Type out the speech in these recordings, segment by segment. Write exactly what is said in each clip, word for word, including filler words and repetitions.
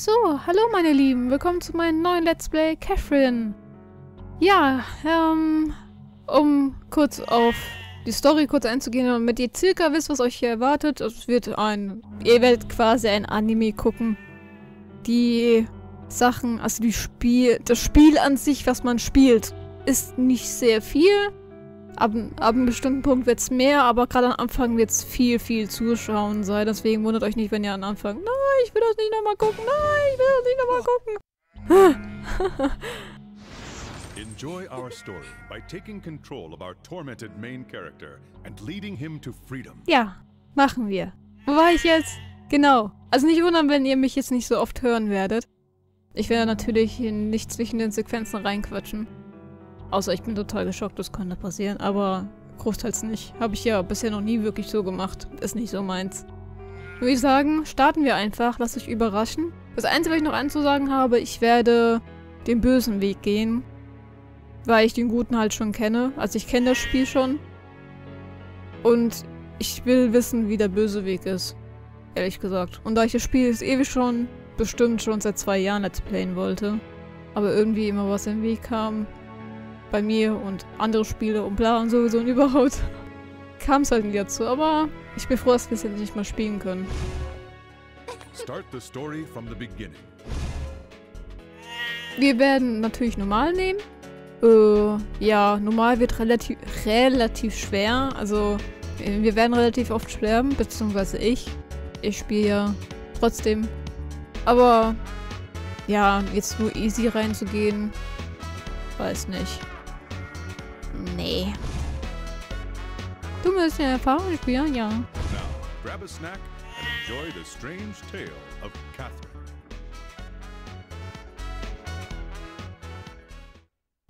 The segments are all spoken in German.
So, hallo meine Lieben, willkommen zu meinem neuen Let's Play Catherine. Ja, ähm, um kurz auf die Story kurz einzugehen, damit ihr circa wisst, was euch hier erwartet. Es wird ein, ihr werdet quasi ein Anime gucken. Die Sachen, also die Spiel, das Spiel an sich, was man spielt, ist nicht sehr viel. Ab, ab einem bestimmten Punkt wird es mehr, aber gerade am Anfang wird es viel, viel Zuschauen sein. Deswegen wundert euch nicht, wenn ihr am Anfang, nein, ich will das nicht nochmal gucken, nein, ich will das nicht nochmal gucken. Enjoy our story by taking control of our tormented main character and leading him to freedom. Ja, machen wir. Wo war ich jetzt? Genau. Also nicht wundern, wenn ihr mich jetzt nicht so oft hören werdet. Ich werde natürlich nicht zwischen den Sequenzen reinquatschen. Außer ich bin total geschockt, das kann da passieren, aber großteils nicht. Habe ich ja bisher noch nie wirklich so gemacht. Ist nicht so meins. Würde ich sagen, starten wir einfach. Lasst euch überraschen. Das Einzige, was ich noch anzusagen habe, ich werde den bösen Weg gehen. Weil ich den guten halt schon kenne. Also ich kenne das Spiel schon. Und ich will wissen, wie der böse Weg ist. Ehrlich gesagt. Und da ich das Spiel ist ewig schon, bestimmt schon seit zwei Jahren Let's Playen wollte. Aber irgendwie immer was im Weg kam. Bei mir und andere Spiele und bla und sowieso und überhaupt kam es halt nicht dazu, aber ich bin froh, dass wir es jetzt nicht mal spielen können. Start the story from the beginning. Wir werden natürlich normal nehmen. Äh, ja, normal wird relativ, relativ schwer, also wir werden relativ oft sterben, beziehungsweise ich. Ich spiele ja trotzdem. Aber ja, jetzt nur easy reinzugehen, weiß nicht. Nee. Du musst ja Erfahrung spielen, ja.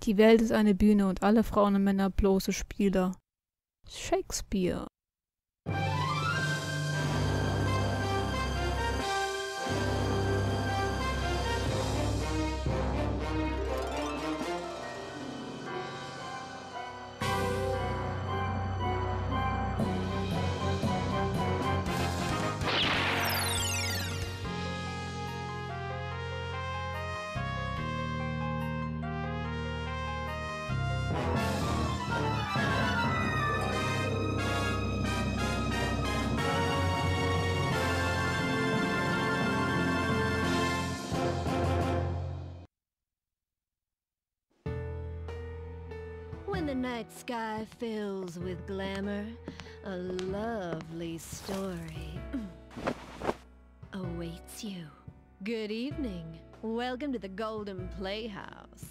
Die Welt ist eine Bühne und alle Frauen und Männer bloße Spieler. Shakespeare. The night sky fills with glamour, a lovely story awaits you. Good evening. Welcome to the Golden Playhouse.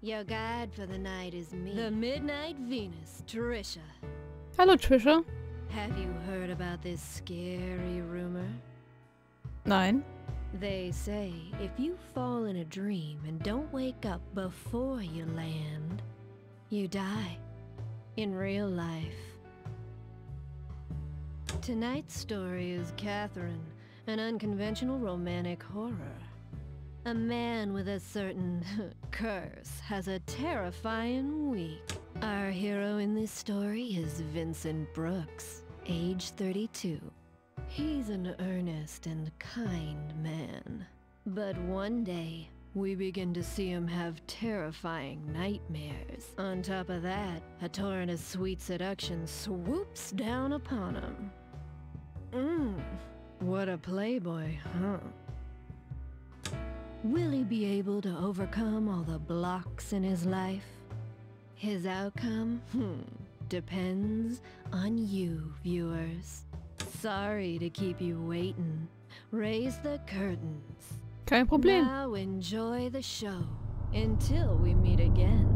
Your guide for the night is me, the Midnight Venus, Trisha. Hello, Trisha. Have you heard about this scary rumor? Nein. They say if you fall in a dream and don't wake up before you land, you die in real life. Tonight's story is Catherine, an unconventional romantic horror. A man with a certain curse has a terrifying week. Our hero in this story is Vincent Brooks, age thirty-two. He's an earnest and kind man. But one day, we begin to see him have terrifying nightmares. On top of that, a torrent of sweet seduction swoops down upon him. Mmm, what a playboy, huh? Will he be able to overcome all the blocks in his life? His outcome, hmm, depends on you, viewers. Sorry to keep you waiting. Raise the curtains. Kein Problem. Now enjoy the show until we meet again.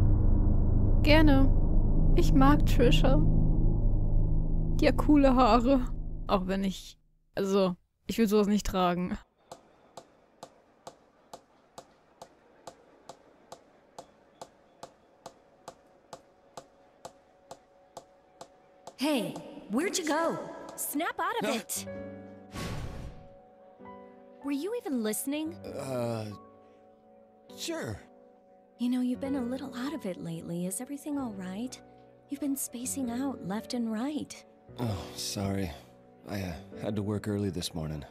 Gerne. Ich mag Trisha. Die hat coole Haare. Auch wenn ich... Also, ich will sowas nicht tragen. Hey, where'd you go? Snap out of it! Were you even listening? Uh, sure. You know, you've been a little out of it lately. Is everything all right? You've been spacing out left and right. Oh, sorry. I uh, had to work early this morning.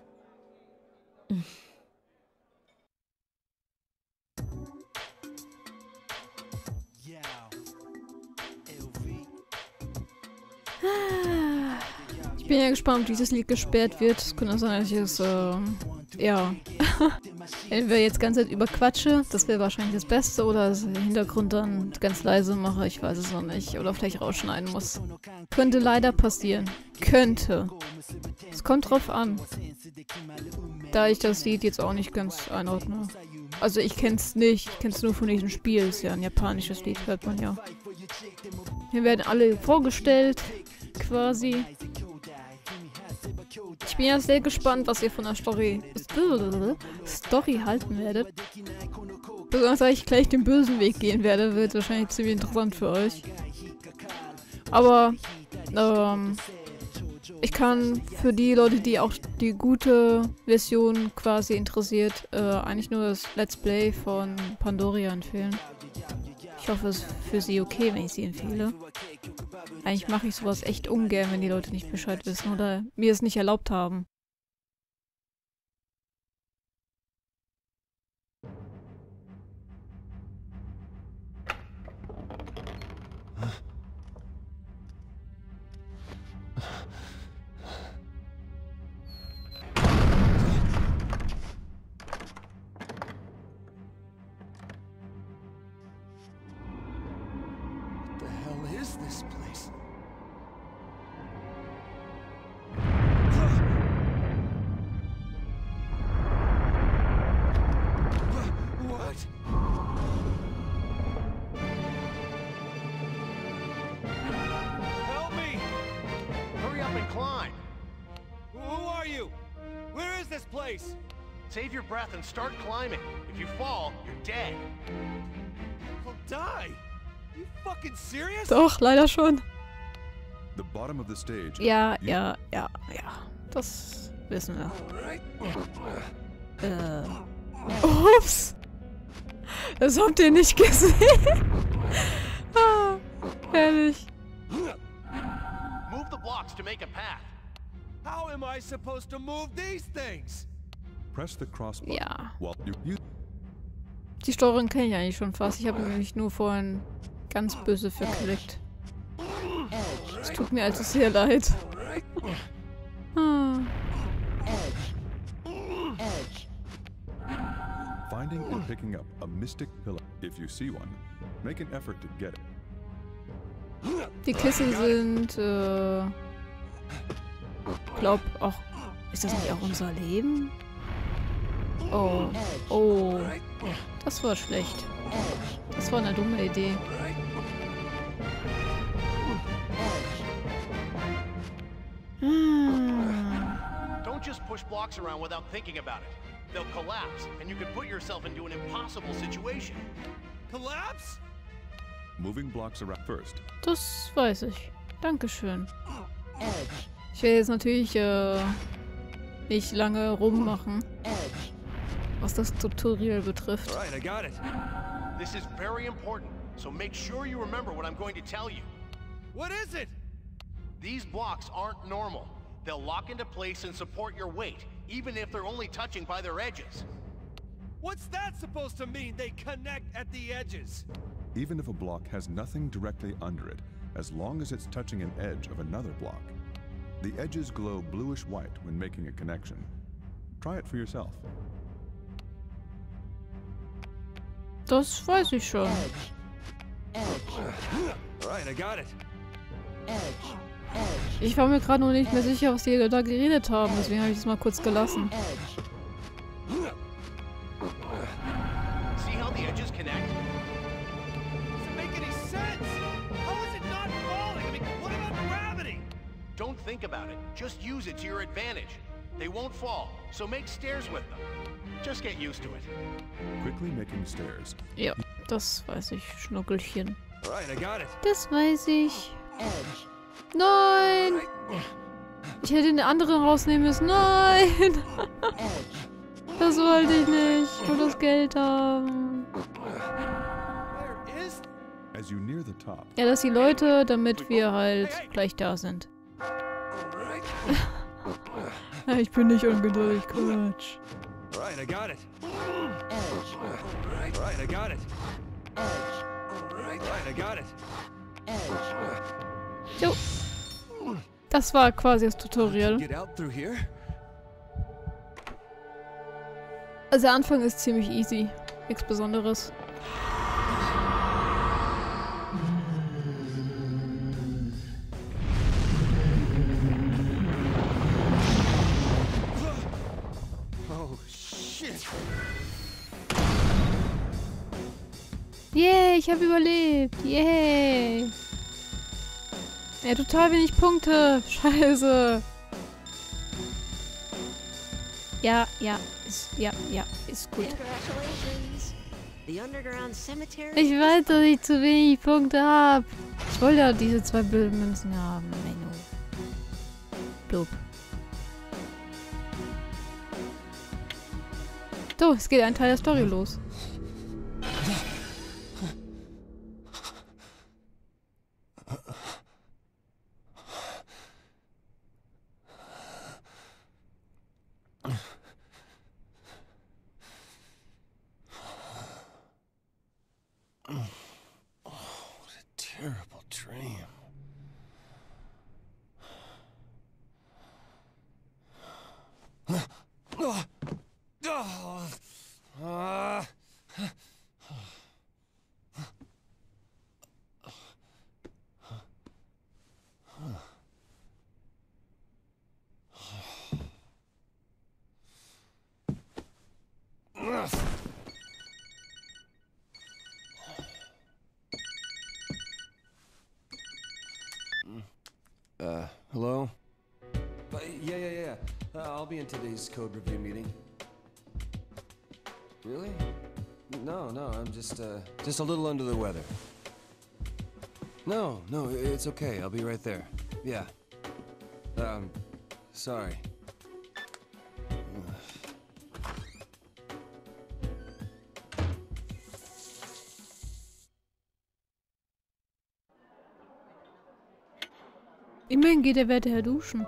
bin ja gespannt, ob dieses Lied gesperrt wird. Es könnte auch sein, dass ich es, äh, ja, entweder jetzt ganze Zeit überquatsche, das wäre wahrscheinlich das Beste, oder das im Hintergrund dann ganz leise mache, ich weiß es noch nicht. Oder vielleicht rausschneiden muss. Könnte leider passieren. Könnte. Es kommt drauf an. Da ich das Lied jetzt auch nicht ganz einordne. Also ich kenn's nicht, ich kenn's nur von diesem Spiel, ist ja ein japanisches Lied, hört man ja. Hier werden alle vorgestellt, quasi. Ich bin ja sehr gespannt, was ihr von der Story Story halten werdet. Besonders, weil ich gleich den bösen Weg gehen werde, wird wahrscheinlich ziemlich interessant für euch. Aber, ähm... ich kann für die Leute, die auch die gute Version quasi interessiert, äh, eigentlich nur das Let's Play von Pandoria empfehlen. Ich hoffe, es ist für sie okay, wenn ich sie empfehle. Eigentlich mache ich sowas echt ungern, wenn die Leute nicht Bescheid wissen oder mir es nicht erlaubt haben. Save your breath and start climbing. If you fall, you're dead. We'll die. You fucking serious? Doch, leider schon. The bottom of the stage. Ja, ja, ja, ja. Das wissen wir. Äh. Ups. Das habt ihr nicht gesehen. Ah, herrlich. Move the blocks to make a path. How am I supposed to move these things? Ja. Die Steuerung kenne ich eigentlich schon fast. Ich habe nämlich nur vorhin ganz böse verklickt. Es tut mir also sehr leid. Ah. Finding and picking up a mystic pillar. If you see one, make an effort to get it. Die Kissen sind, äh, glaub auch. Ist das nicht auch unser Leben? Oh, oh, das war schlecht. Das war eine dumme Idee. Don't just push blocks around without thinking about it. They'll collapse and you could put yourself into an impossible situation. Collapse? Moving blocks around first. Das weiß ich. Dankeschön. Ich werde jetzt natürlich äh, nicht lange rummachen. Was das Tutorial betrifft. Right, I got it. This is very important, so make sure you remember what I'm going to tell you. What is it? These blocks aren't normal. They'll lock into place and support your weight, even if they're only touching by their edges. What's that supposed to mean? They connect at the edges. Even if a block has nothing directly under it, as long as it's touching an edge of another block, the edges glow bluish-white when making a connection. Try it for yourself. Das weiß ich schon. Ich war mir gerade noch nicht mehr sicher, was die da geredet haben, deswegen habe ich es mal kurz gelassen. Don't think about it. Just use it to your advantage. They won't fall, so make stairs with them. Just get used to it. Quickly making stairs. Ja, das weiß ich, Schnuckelchen. Right, I got it. Das weiß ich. Nein! Ich hätte den anderen rausnehmen müssen. Nein! Das wollte ich nicht. Ich will das Geld haben. Ja, das sind die Leute, damit wir halt gleich da sind. Ich bin nicht ungeduldig, Quatsch. Right, I got it. Right, right, I got it. Right, I got it. Jo. Das war quasi das Tutorial. Also der Anfang ist ziemlich easy. Nichts Besonderes. Oh, shit. Yay, ich habe überlebt. Yay. Ja, total wenig Punkte. Scheiße. Ja, ja, ist, ja, ja, ist gut. Ich weiß, dass ich zu wenig Punkte habe. Ich wollte ja diese zwei Bildmünzen haben. Blub. So, es geht ein Teil der Story los. Uh, hello? Uh, yeah, yeah, yeah. Uh, I'll be in today's code review meeting. Really? No, no, I'm just, uh, just a little under the weather. No, no, it's okay. I'll be right there. Yeah. Um, sorry. Immerhin geht der Wärter her duschen.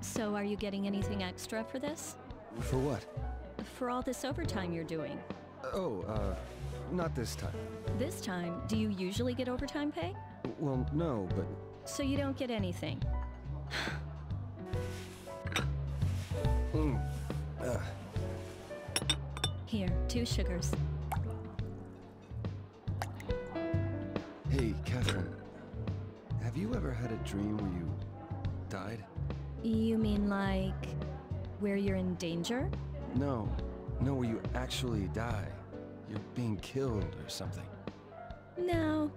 So are you getting anything extra for this? For what? For all this overtime you're doing. Oh, uh, not this time. This time? Do you usually get overtime pay? Well, no, but... So you don't get anything? mm. uh. Here, two sugars. Hey, Catherine, have you ever had a dream where you died? You mean like where you're in danger? No, no, where you actually die. You're being killed or something. No,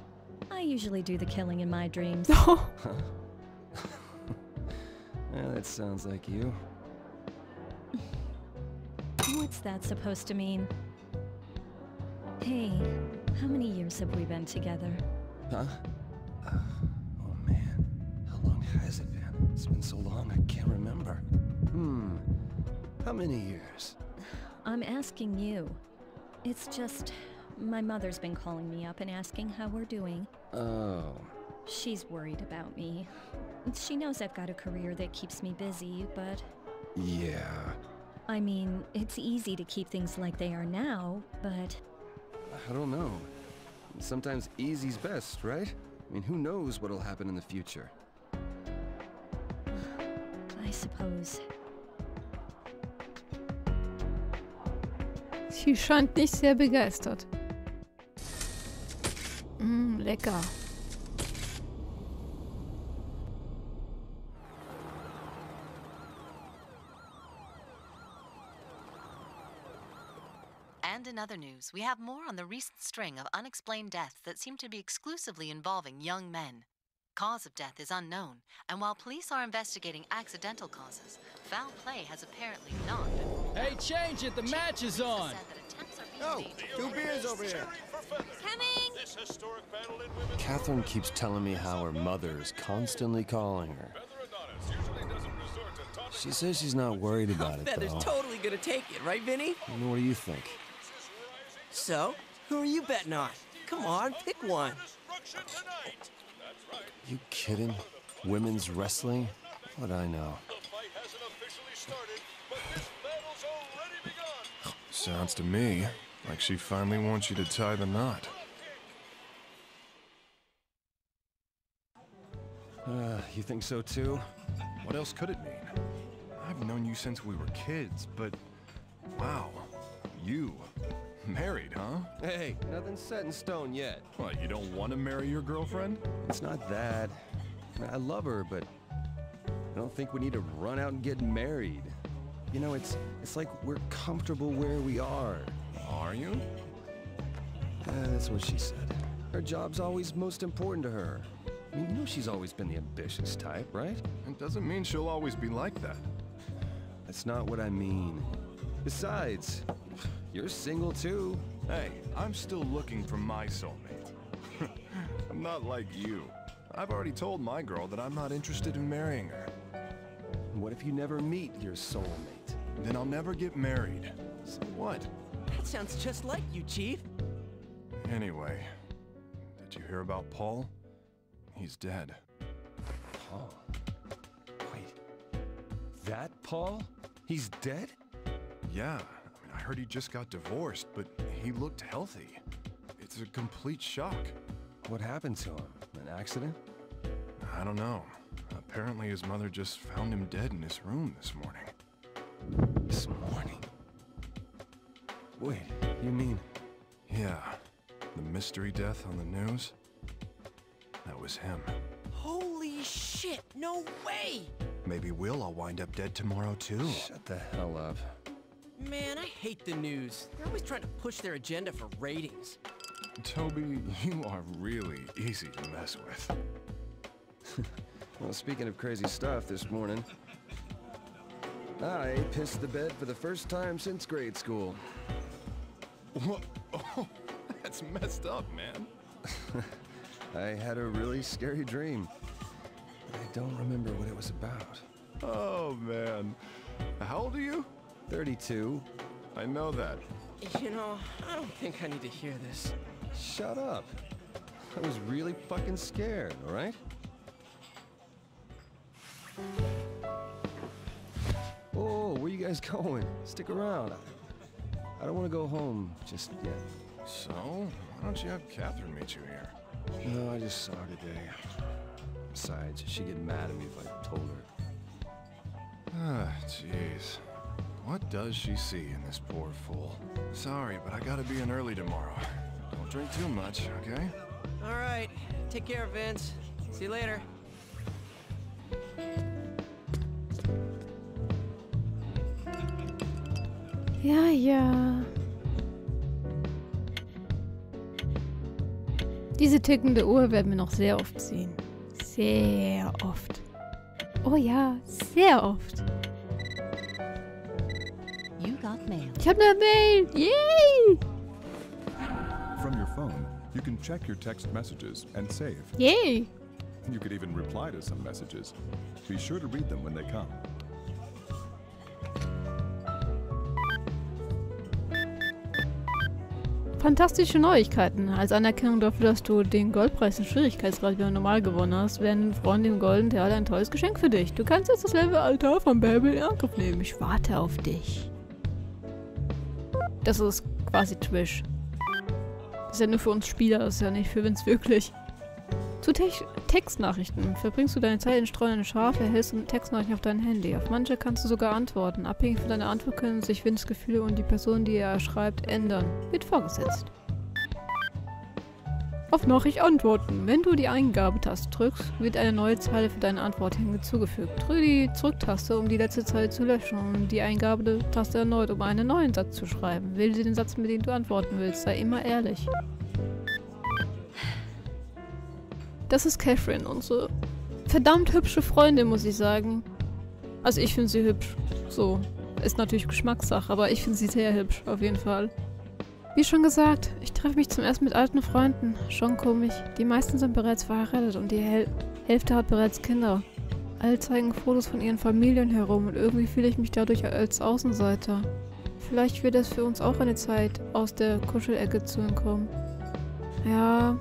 I usually do the killing in my dreams. No. Well, that sounds like you. What's that supposed to mean? Hey, how many years have we been together? Huh? Uh, oh man, how long has it been? It's been so long I can't remember. Hmm, how many years? I'm asking you. It's just, my mother's been calling me up and asking how we're doing. Oh. She's worried about me. She knows I've got a career that keeps me busy, but... Yeah. I mean, it's easy to keep things like they are now, but... I don't know. Sometimes easy's best, right? I mean, who knows what'll happen in the future? I suppose. Sie scheint nicht sehr begeistert. Mm, lecker. In other news, we have more on the recent string of unexplained deaths that seem to be exclusively involving young men. Cause of death is unknown, and while police are investigating accidental causes, foul play has apparently not been ruled out. Hey, change it! The match is on! Oh, two beers over here! Coming! Catherine keeps telling me how her mother is constantly calling her. She says she's not worried about it, though. Feather's totally gonna take it, right, Vinny? What do you think? So, who are you betting on? Come on, pick one. You kidding? Women's wrestling? What'd I know? Sounds to me like she finally wants you to tie the knot. Uh, you think so too? What else could it mean? I've known you since we were kids, but... Wow. You. Married, huh? Hey, nothing's set in stone yet. What, you don't want to marry your girlfriend? It's not that. I love her, but... I don't think we need to run out and get married. You know, it's it's like we're comfortable where we are. Are you? Uh, that's what she said. Her job's always most important to her. I mean, you know she's always been the ambitious type, right? It doesn't mean she'll always be like that. That's not what I mean. Besides, you're single too. Hey, I'm still looking for my soulmate. I'm not like you. I've already told my girl that I'm not interested in marrying her. What if you never meet your soulmate? Then I'll never get married. So what? That sounds just like you, Chief. Anyway, did you hear about Paul? He's dead. Paul? Wait. That Paul? He's dead? Yeah. I mean, I heard he just got divorced, but he looked healthy. It's a complete shock. What happened to him? An accident? I don't know. Apparently his mother just found him dead in his room this morning. This morning? Wait, you mean... Yeah, the mystery death on the news? That was him. Holy shit, no way! Maybe we'll all wind up dead tomorrow too. Shut the hell up. Man, I hate the news. They're always trying to push their agenda for ratings. Toby, you are really easy to mess with. Well, speaking of crazy stuff this morning, I pissed the bed for the first time since grade school. What? Oh, that's messed up, man. I had a really scary dream. I don't remember what it was about. Oh, man. How old are you? thirty-two. I know that. You know, I don't think I need to hear this. Shut up. I was really fucking scared, all right? Oh, where you guys going? Stick around. I don't want to go home just yet. So, why don't you have Catherine meet you here? No, I just saw her today. Besides, she'd get mad at me if I told her. Ah, jeez. What does she see in this poor fool? Sorry, but I gotta be in early tomorrow. Don't drink too much, okay? All right. Take care, Vince. See you later. Ja, ja. Diese tickende Uhr werden wir noch sehr oft sehen. Sehr oft. Oh ja, sehr oft. You got mail. Ich habe eine Mail. Yay! From your phone, you can check your text messages and save. Yay! You could even reply to some messages. Be sure to read them when they come. Fantastische Neuigkeiten. Als Anerkennung dafür, dass du den Goldpreis im Schwierigkeitsgrad wieder normal gewonnen hast, werden Freunde im Golden Theater ein tolles Geschenk für dich. Du kannst jetzt das Level Altar von Babel in Angriff nehmen. Ich warte auf dich. Das ist quasi Twitch. Das ist ja nur für uns Spieler, das ist ja nicht für Vince wirklich. Zu Te Textnachrichten. Verbringst du deine Zeit in streunenden Schafe, erhältst du Textnachrichten auf dein Handy. Auf manche kannst du sogar antworten. Abhängig von deiner Antwort können sich Vinces Gefühle und die Person, die er schreibt, ändern. Wird vorgesetzt. Auf Nachricht antworten. Wenn du die Eingabetaste drückst, wird eine neue Zeile für deine Antwort hinzugefügt. Drücke die Zurücktaste, um die letzte Zeile zu löschen und die Eingabetaste erneut, um einen neuen Satz zu schreiben. Wähle den Satz, mit dem du antworten willst. Sei immer ehrlich. Das ist Catherine, unsere verdammt hübsche Freundin, muss ich sagen. Also ich finde sie hübsch. So. Ist natürlich Geschmackssache, aber ich finde sie sehr hübsch, auf jeden Fall. Wie schon gesagt, ich treffe mich zum ersten mit alten Freunden. Schon komisch. Die meisten sind bereits verheiratet und die Häl- Hälfte hat bereits Kinder. All zeigen Fotos von ihren Familien herum und irgendwie fühle ich mich dadurch als Außenseiter. Vielleicht wird es für uns auch eine Zeit, aus der Kuschelecke zu entkommen. Ja...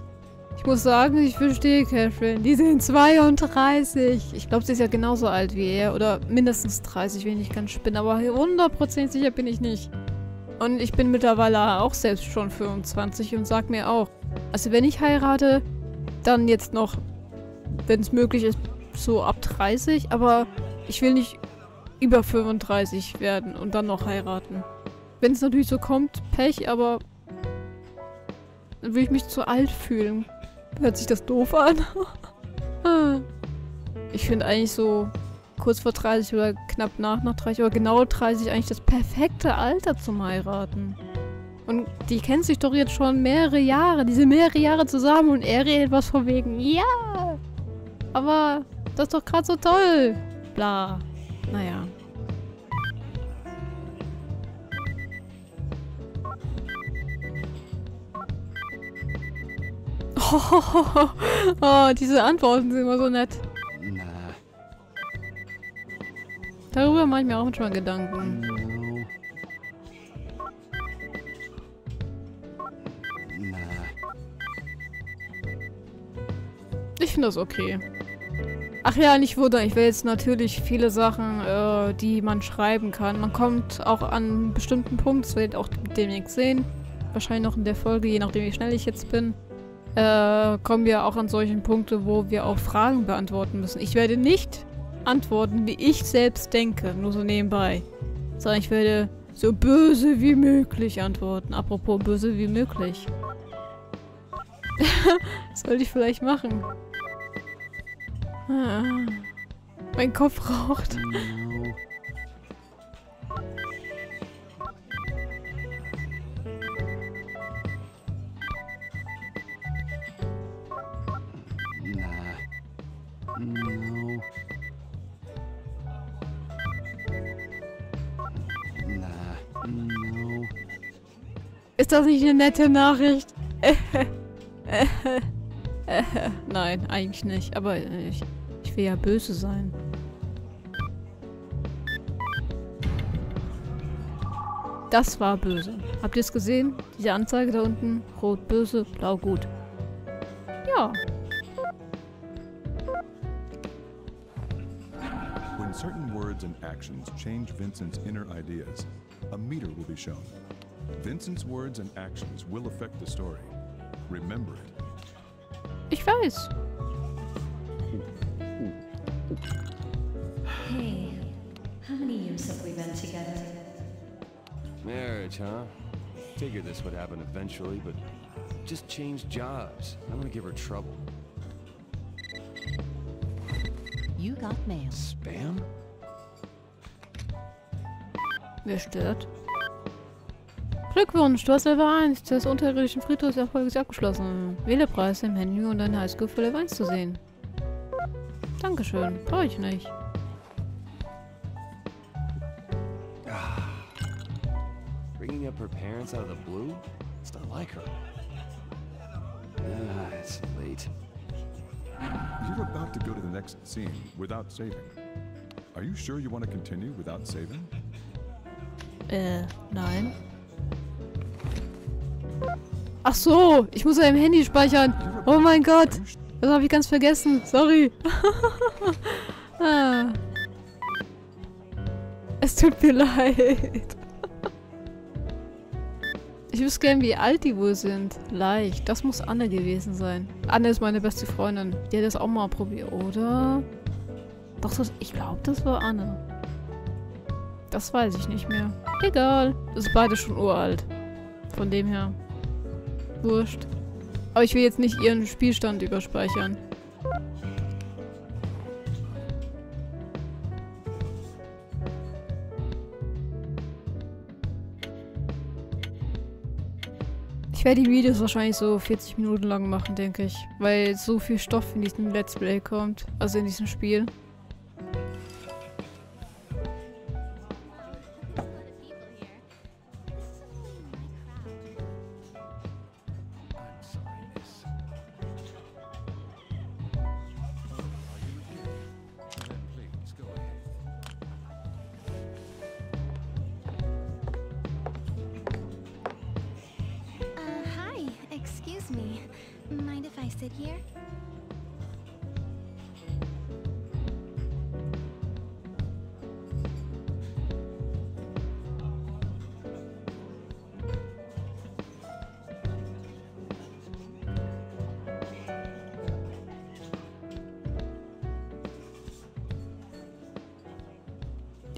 Ich muss sagen, ich verstehe Catherine. Die sind zweiunddreißig. Ich glaube, sie ist ja genauso alt wie er. Oder mindestens dreißig, wenn ich ganz spinne. Aber hundert Prozent sicher bin ich nicht. Und ich bin mittlerweile auch selbst schon fünfundzwanzig und sag mir auch. Also wenn ich heirate, dann jetzt noch, wenn es möglich ist, so ab dreißig, aber ich will nicht über fünfunddreißig werden und dann noch heiraten. Wenn es natürlich so kommt, Pech, aber dann will ich mich zu alt fühlen. Hört sich das doof an? Ich finde eigentlich so kurz vor dreißig oder knapp nach nach dreißig, aber genau dreißig eigentlich das perfekte Alter zum Heiraten. Und die kennen sich doch jetzt schon mehrere Jahre, die sind mehrere Jahre zusammen und er redet was von wegen, ja, aber das ist doch gerade so toll, bla, naja. Oh, oh, oh, oh. Oh, diese Antworten sind immer so nett. Na. Darüber mache ich mir auch manchmal Gedanken. Na. Ich finde das okay. Ach ja, nicht wundern. Ich will jetzt natürlich viele Sachen, äh, die man schreiben kann. Man kommt auch an einen bestimmten Punkt, das werdet ihr auch demnächst sehen. Wahrscheinlich noch in der Folge, je nachdem wie schnell ich jetzt bin. Äh, kommen wir auch an solchen Punkte, wo wir auch Fragen beantworten müssen. Ich werde nicht antworten, wie ich selbst denke, nur so nebenbei. Sondern ich werde so böse wie möglich antworten. Apropos böse wie möglich. Das sollte ich vielleicht machen. Ah, mein Kopf raucht. Ist das nicht eine nette Nachricht? Nein, eigentlich nicht. Aber ich, ich will ja böse sein. Das war böse. Habt ihr es gesehen? Diese Anzeige da unten. Rot böse, blau gut. Ja. When certain words and actions change Vincent's inner ideas, a meter will be shown. Vincent's words and actions will affect the story. Remember it. Ich weiß. Hey, how many years have we been together? Marriage, huh? Figured this would happen eventually, but just changed jobs. I'm gonna give her trouble. You got mail. Spam? Wer stört? Glückwunsch, du hast Level eins des unterirdischen Friedhofs des Erfolges abgeschlossen. Wähle Preis im Menü und dein Highschool für Level eins zu sehen. Dankeschön, brauche ich nicht. Bringing up her parents out of the blue? It's not like her. Ah, it's late. You're about to go to the next scene without saving. Are you sure you want to continue without saving? Äh, nein. Ach so, ich muss ja im Handy speichern. Oh mein Gott. Das habe ich ganz vergessen. Sorry. Ah. Es tut mir leid. Ich wüsste gern, wie alt die wohl sind. Leicht. Das muss Anne gewesen sein. Anne ist meine beste Freundin. Die hat das auch mal probiert, oder? Doch, das, ich glaube, das war Anne. Das weiß ich nicht mehr. Egal. Das ist beide schon uralt. Von dem her. Wurscht. Aber ich will jetzt nicht ihren Spielstand überspeichern. Ich werde die Videos wahrscheinlich so vierzig Minuten lang machen, denke ich. Weil so viel Stoff in diesem Let's Play kommt. Also in diesem Spiel.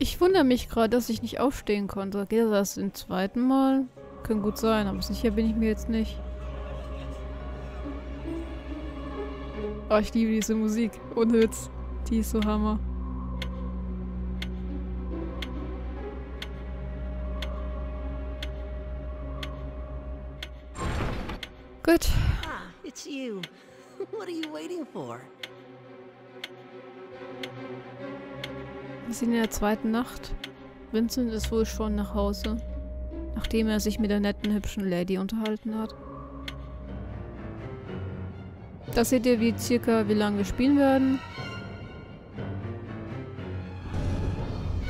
Ich wundere mich gerade, dass ich nicht aufstehen konnte. Geht das im zweiten Mal? Kann gut sein, aber sicher bin ich mir jetzt nicht. Oh, ich liebe diese Musik. Ohne Witz. Die ist so Hammer. Gut. Ah, it's you. What are you waiting for? Wir sind in der zweiten Nacht. Vincent ist wohl schon nach Hause, nachdem er sich mit der netten, hübschen Lady unterhalten hat. Da seht ihr, wie circa wie lange wir spielen werden.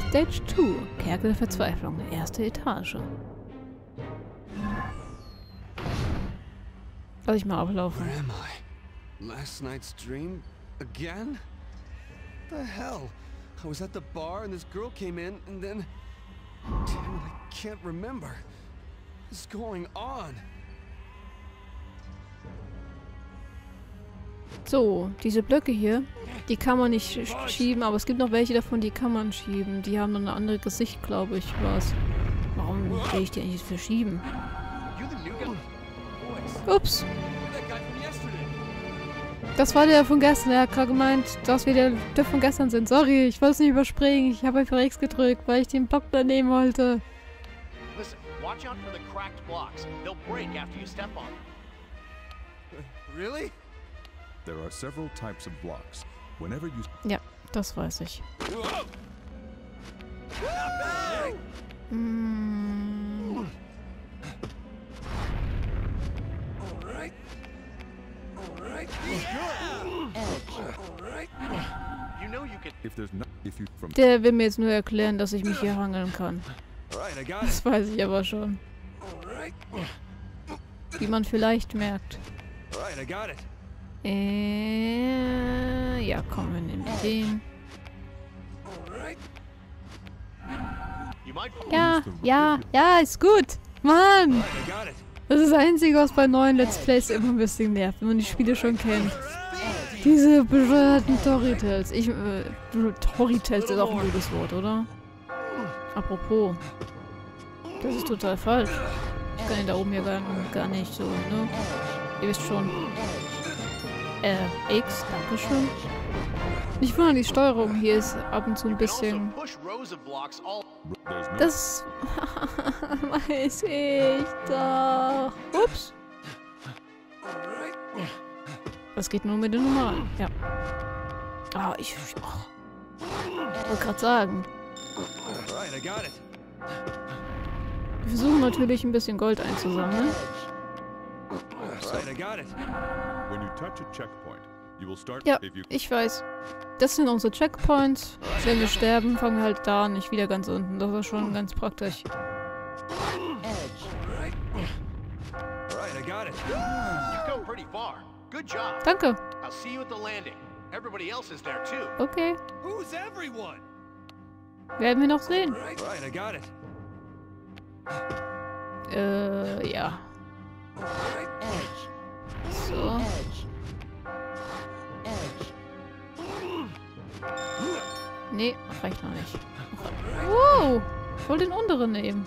Stage zwei. Kerkel der Verzweiflung. Erste Etage. Lass ich mal ablaufen. Where am I? Last night's dream? Again? What the hell? I was at the bar and this girl came in and then... Damn it, I can't remember. What's going on? So, diese Blöcke hier, die kann man nicht sch schieben, aber es gibt noch welche davon, die kann man schieben. Die haben noch eine andere Gesicht, glaube ich, was. Warum will ich die eigentlich für schieben? Ups. Das war der von gestern. Er hat gerade gemeint, dass wir der, der von gestern sind. Sorry, ich wollte es nicht überspringen. Ich habe einfach X gedrückt, weil ich den Block da nehmen wollte. Listen, watch out for the cracked blocks. They'll break after you step on them. Really? There are several types of blocks. Whenever you... Ja, das weiß ich. Mm. Der will mir jetzt nur erklären, dass ich mich hier hangeln kann. Das weiß ich aber schon. Wie man vielleicht merkt. Äh, ja, komm, wir nehmen den. Ja, ja, ja, ist gut. Mann! Das ist das Einzige, was bei neuen Let's Plays immer ein bisschen nervt, wenn man die Spiele schon kennt. Diese bescheuerten Storytells. Ich, äh, Storytells ist auch ein gutes Wort, oder? Apropos. Das ist total falsch. Ich kann ihn da oben ja gar, gar nicht so, ne? Ihr wisst schon. Äh, X, dankeschön. Ich wundere, die Steuerung hier ist ab und zu ein bisschen... Das... weiß ich doch. Ups. Das geht nur mit den normalen. Ja. Ah, ich... Oh. Ich wollte gerade sagen. Wir versuchen natürlich ein bisschen Gold einzusammeln. Ja, ich weiß. Das sind unsere Checkpoints. Wenn wir sterben, fangen wir halt da an, nicht wieder ganz unten. Das ist schon ganz praktisch. Danke. Okay. Werden wir noch sehen. Äh, ja. So. Nee, reicht noch nicht. Wow! Ich wollte den unteren nehmen.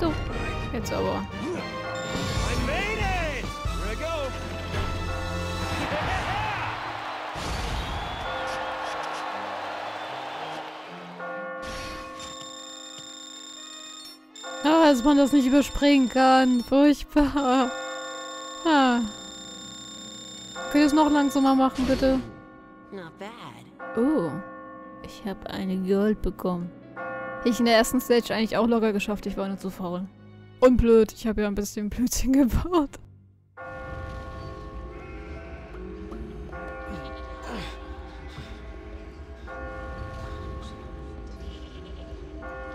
So, jetzt aber. Dass man das nicht überspringen kann. Furchtbar. Ah. Könnt ihr es noch langsamer machen, bitte? Oh. Ich habe eine Gold bekommen. Ich in der ersten Stage eigentlich auch locker geschafft. Ich war nur zu faul. Und blöd. Ich habe ja ein bisschen Blödsinn gebaut.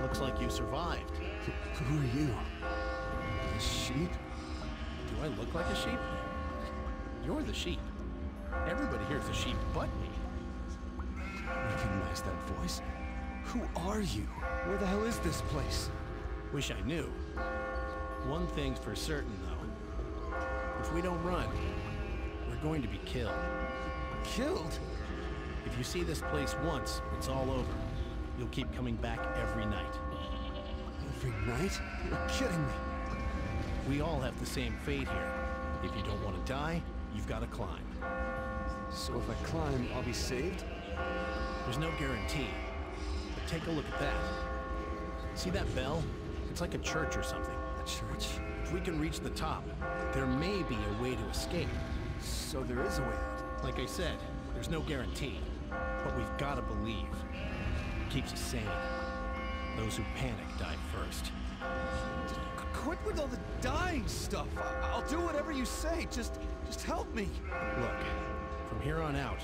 Looks like you survived. Who are you? A sheep? Do I look like a sheep? You're the sheep. Everybody here's a sheep but me. Recognize that voice? Who are you? Where the hell is this place? Wish I knew. One thing's for certain, though. If we don't run, we're going to be killed. killed. If you see this place once, it's all over. You'll keep coming back every night. Every night? You're kidding me. We all have the same fate here. If you don't want to die, you've got to climb. So if I climb, I'll be saved? There's no guarantee. But take a look at that. See that bell? It's like a church or something. A church? If we can reach the top, there may be a way to escape. So there is a way out. Like I said, there's no guarantee. But we've got to believe. It keeps us sane. Those who panic die first. Quit with all the dying stuff. I'll do whatever you say. Just, just help me. Look, from here on out,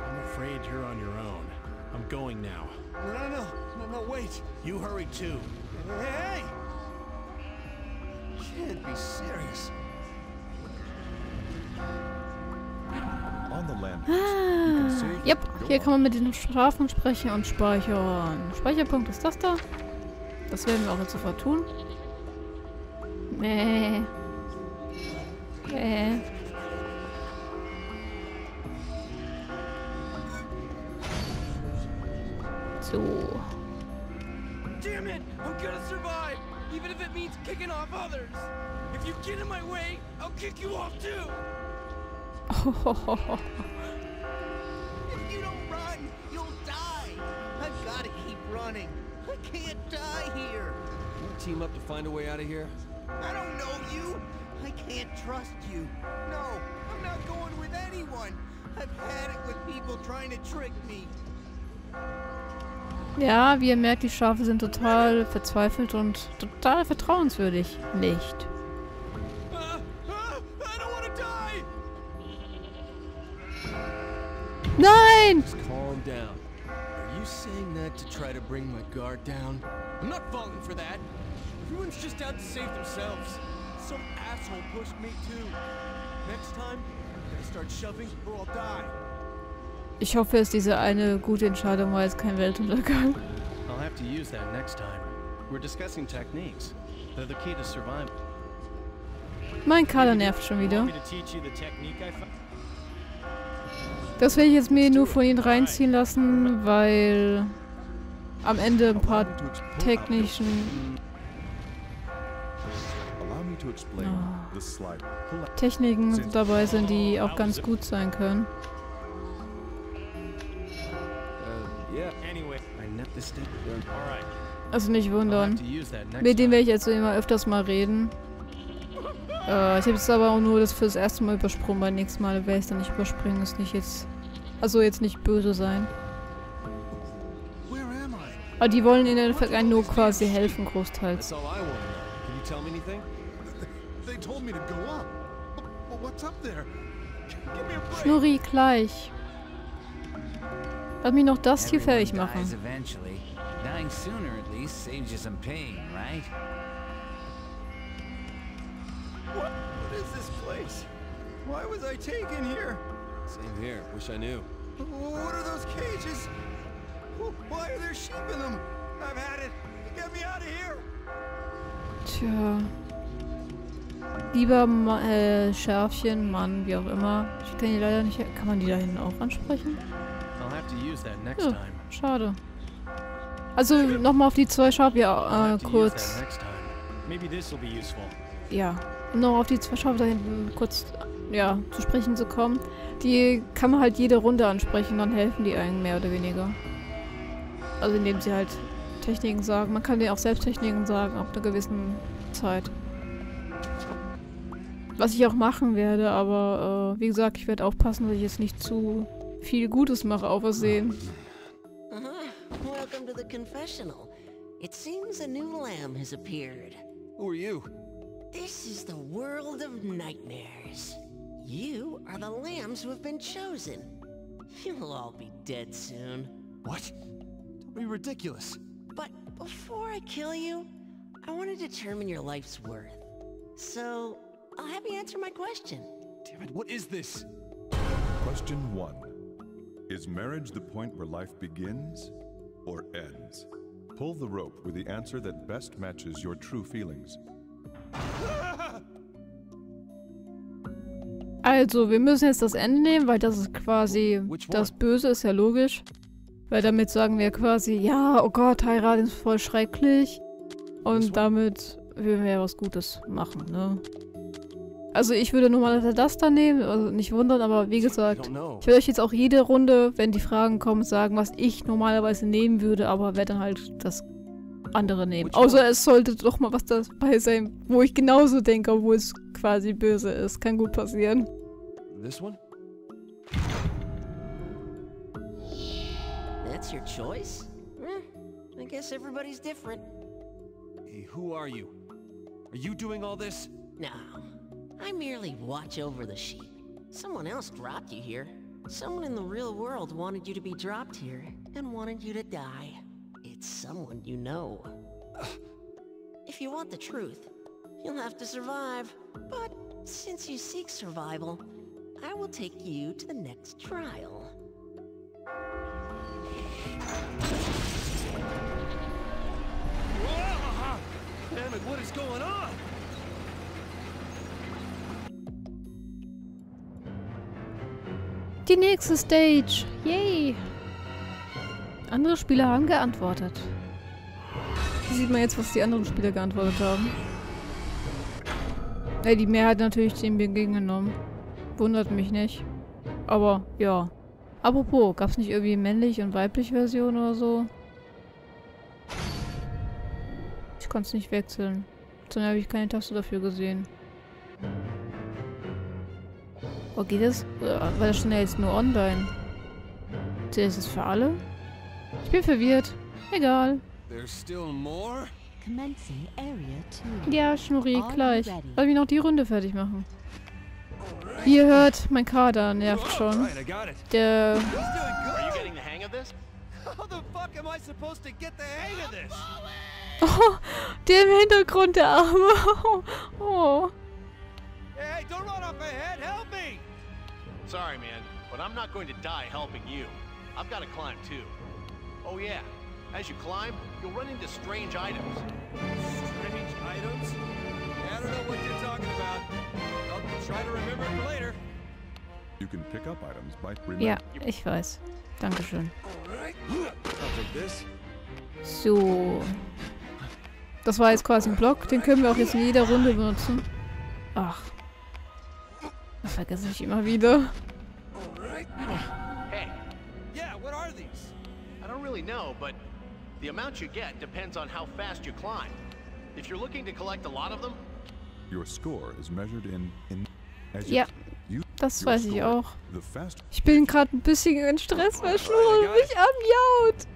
I'm afraid you're on your own. I'm going now. No, no, no, no, no, wait. You hurry too. Hey! You can't be serious. Ah, yep, hier kann man mit den Strafen sprechen und speichern. Speicherpunkt ist das da. Das werden wir auch jetzt sofort tun. Nee. Nee. So. Damn it! I'm gonna survive, even if it means kicking off others. If you get in my way, I'll kick you off too. Oh. If you don't run, you'll die. I've got to keep running. I can't die here. We'll team up to find a way out of here. I don't know you. I can't trust you. No, I'm not going with anyone. I've had it with people trying to trick me. Ja, wie ihr merkt, die Schafe sind total verzweifelt und total vertrauenswürdig. Nicht. Uh, uh, I don't wanna die. Nein! Just calm down. Are you saying that to try to bring my guard down? I'm not falling for that. Everyone's just out to save themselves. Some asshole pushed me too. Next time, I'm gonna start shoving or I'll die. Ich hoffe, es diese eine gute Entscheidung war jetzt kein Weltuntergang. I'll have to use that next time. We're discussing techniques. They're the key to survival. Mein Kader nervt schon wieder. Das werde ich jetzt mir nur von ihnen reinziehen lassen, weil am Ende ein paar technischen Oh. Techniken dabei sind, die auch ganz gut sein können. Also nicht wundern. Mit denen werde ich jetzt immer öfters mal reden. Äh, ich habe jetzt aber auch nur das fürs erste Mal übersprungen. Beim nächsten Mal werde ich es dann nicht überspringen. Ist nicht jetzt. Also jetzt nicht böse sein. Aber die wollen in der Vergangenheit nur quasi helfen, großteils. Schnurri, gleich. Lass mich noch das hier fertig machen. Tja. Lieber Ma äh, Schärfchen, Mann, wie auch immer. Ich kann die leider nicht. Kann man die da hinten auch ansprechen? Ja, schade. Also nochmal auf die zwei Schafe ja, äh, kurz. Ja, um noch auf die zwei Schafe da hinten kurz ja, zu sprechen zu kommen. Die kann man halt jede Runde ansprechen, dann helfen die einem mehr oder weniger. Also indem sie halt Techniken sagen. Man kann denen auch selbst Techniken sagen, ab einer gewissen Zeit. Was ich auch machen werde, aber äh, wie gesagt, ich werde aufpassen, dass ich jetzt nicht zu viel Gutes mache, auf Versehen. Welcome to the confessional. It seems a new lamb has appeared. Who are you? This is the world of nightmares. You are the lambs who have been chosen. You'll all be dead soon. What? Don't be ridiculous. But before I kill you, I want to determine your life's worth. So I'll have you answer my question. Damn it, what is this? Question one. Is marriage the point where life begins or ends? Pull the rope with the answer that best matches your true feelings. Also, wir müssen jetzt das Ende nehmen, weil das ist quasi das Böse, ist ja logisch. Weil damit sagen wir quasi, ja, oh Gott, heiraten ist voll schrecklich. Und damit würden wir ja was Gutes machen, ne? Also ich würde normalerweise das da nehmen, also nicht wundern, aber wie gesagt, ich werde euch jetzt auch jede Runde, wenn die Fragen kommen, sagen, was ich normalerweise nehmen würde, aber werde dann halt das andere nehmen. Außer es sollte doch mal was dabei sein, wo ich genauso denke, obwohl es quasi böse ist. Kann gut passieren. This one? That's your choice? I guess everybody's different. Hey, who are you? Are you doing all this? No. I merely watch over the sheep. Someone else dropped you here. Someone in the real world wanted you to be dropped here and wanted you to die. It's someone you know. If you want the truth, you'll have to survive. But since you seek survival, I will take you to the next trial. Damn it, what is going on? Die nächste Stage. Yay! Andere Spieler haben geantwortet. Hier sieht man jetzt, was die anderen Spieler geantwortet haben. Ja, die Mehrheit natürlich den Beginn genommen. Wundert mich nicht. Aber, ja. Apropos, gab es nicht irgendwie männlich und weiblich Version oder so? Ich konnte es nicht wechseln. Sondern habe ich keine Taste dafür gesehen. Oh, geht das? Weil das stand ja jetzt nur online. Ist es für alle? Ich bin verwirrt. Egal. Ja, Schnurri, gleich. Wollen wir noch die Runde fertig machen? Ihr hört, mein Kader nervt schon. Der... Oh, der im Hintergrund, der Arme. Oh. Hey, don't run off my head, help me! Sorry, man, but I'm not going to die helping you. I've got to climb, too. Oh, yeah. As you climb, you'll run into strange items. Strange items? I don't know what you're talking about. I'll try to remember it later. You can pick up items by remembering. Ja, ich weiß. Dankeschön. So. Das war jetzt quasi ein Block. Den können wir auch jetzt in jeder Runde benutzen. Ach. Das vergesse ich immer wieder. Hey. Yeah, what are these? I don't really know, but the amount you get depends on how fast you climb. If you're looking to collect a lot of them, your score is measured in in ja, das weiß ich auch. Ich bin gerade ein bisschen in Stress, weil Schnurri mich anjaut.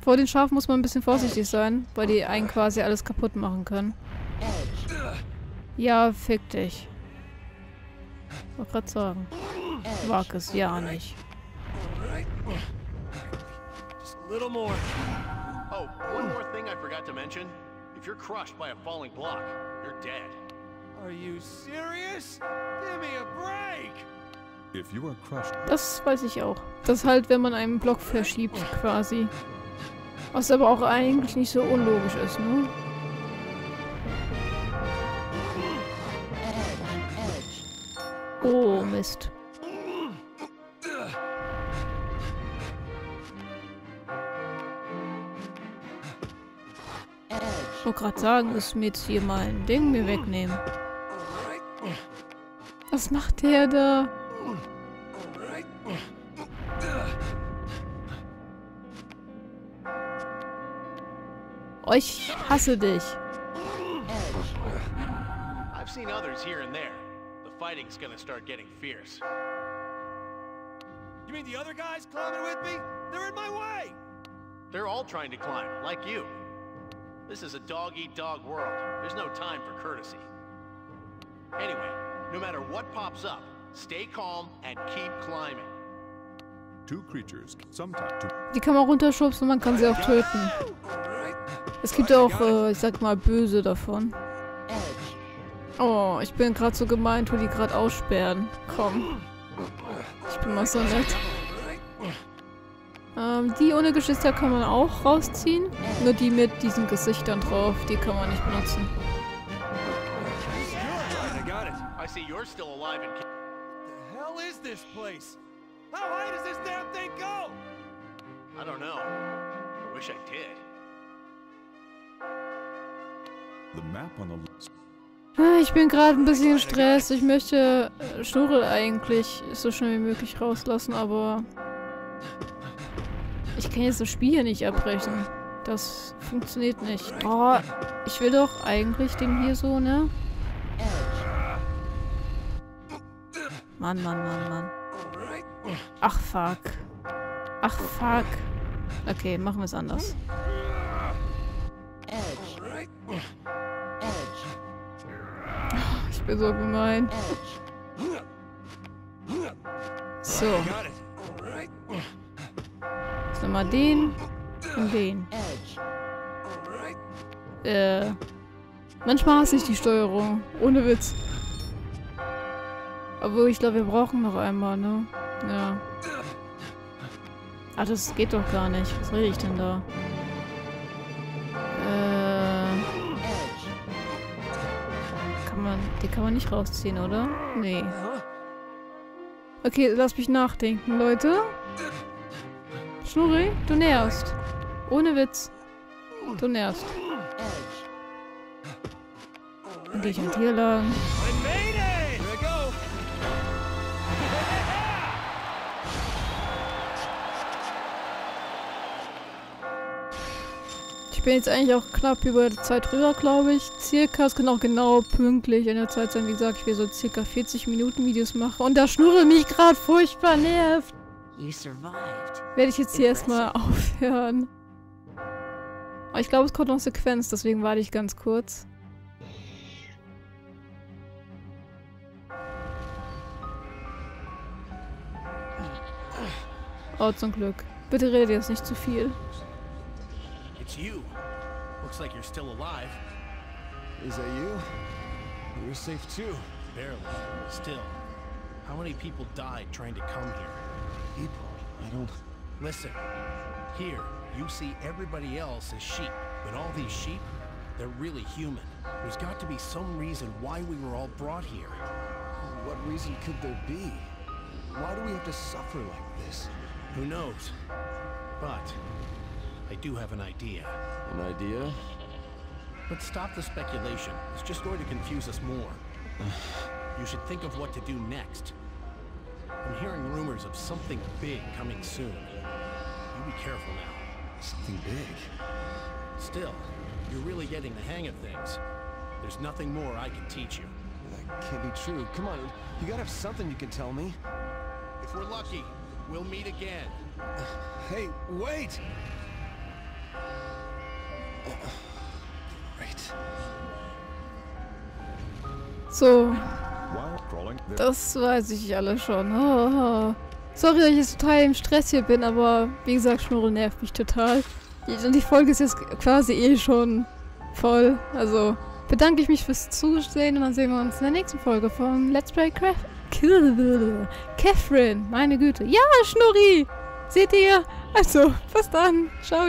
Vor den Schafen muss man ein bisschen vorsichtig sein, weil die einen quasi alles kaputt machen können. Ja, fick dich. Wollte gerade sagen. Wag es ja nicht. Just a little more. Oh, one more thing I forgot to mention. If you're crushed by a falling block, you're dead. Are you serious? Give me a break. If you are crushed. Das weiß ich auch. Das halt, wenn man einen Block verschiebt, quasi. Was aber auch eigentlich nicht so unlogisch ist, ne? Oh, Mist. Ich wollte gerade sagen, dass wir jetzt hier mal ein Ding mir wegnehmen. Was macht der da? Oh, ich hasse dich. I've seen others here and there. Fighting's gonna start getting fierce. You mean the other guys climbing with me? They're in my way! They're all trying to climb, like you. This is a dog-eat-dog world. There's no time for courtesy. Anyway, no matter what pops up, stay calm and keep climbing. Two creatures, sometimes. Die kann man runterschubsen, man kann sie auch töten. Es gibt auch, äh, ich sag mal, böse davon. Oh, ich bin gerade so gemein, tu die gerade aussperren. Komm. Ich bin mal so nett. Ähm, die ohne Geschwister kann man auch rausziehen. Nur die mit diesen Gesichtern drauf, die kann man nicht benutzen. you're still alive and... What the hell is this place? How high does this damn thing go? I don't know. I wish I did. The map on the... ah, ich bin gerade ein bisschen in Stress. Ich möchte Schnurrel eigentlich so schnell wie möglich rauslassen, aber... Ich kann jetzt das Spiel hier nicht abbrechen. Das funktioniert nicht. Oh, ich will doch eigentlich den hier so, ne? Mann, Mann, Mann, Mann. Ach, fuck. Ach, fuck. Okay, machen wir es anders. Ich bin so gemein. So. Jetzt nochmal den und den. Äh. Manchmal hasse ich die Steuerung. Ohne Witz. Obwohl, ich glaube, wir brauchen noch einmal, ne? Ja. Ach, das geht doch gar nicht. Was rede ich denn da? Äh... Kann man... Die kann man nicht rausziehen, oder? Nee. Okay, lass mich nachdenken, Leute. Schnurri, du nervst. Ohne Witz. Du nervst. Dann gehe ich an dir lang. Ich bin jetzt eigentlich auch knapp über die Zeit drüber, glaube ich. Circa, es kann auch genau pünktlich in der Zeit sein. Wie gesagt, ich will so circa vierzig Minuten Videos machen. Und da Schnurre mich gerade furchtbar nervt. Werde ich jetzt hier erstmal aufhören. Aber ich glaube, es kommt noch eine Sequenz, deswegen warte ich ganz kurz. Oh, zum Glück. Bitte redet jetzt nicht zu viel. It's you. Looks like you're still alive. Is that you? You're safe too. Barely. Still. How many people died trying to come here? People? I don't... Listen. Here, you see everybody else as sheep. But all these sheep, they're really human. There's got to be some reason why we were all brought here. What reason could there be? Why do we have to suffer like this? Who knows? But... I do have an idea. An idea? But stop the speculation. It's just going to confuse us more. You should think of what to do next. I'm hearing rumors of something big coming soon. You be careful now. Something big? Still, you're really getting the hang of things. There's nothing more I can teach you. That can't be true. Come on, you gotta have something you can tell me. If we're lucky, we'll meet again. Uh, hey, wait! So, das weiß ich alles schon. Oh, oh. Sorry, dass ich jetzt total im Stress hier bin, aber wie gesagt, Schnurrel nervt mich total. Und die Folge ist jetzt quasi eh schon voll. Also bedanke ich mich fürs Zusehen und dann sehen wir uns in der nächsten Folge von Let's Play Catherine. Meine Güte. Ja, Schnurri! Seht ihr? Also, bis dann. Ciao.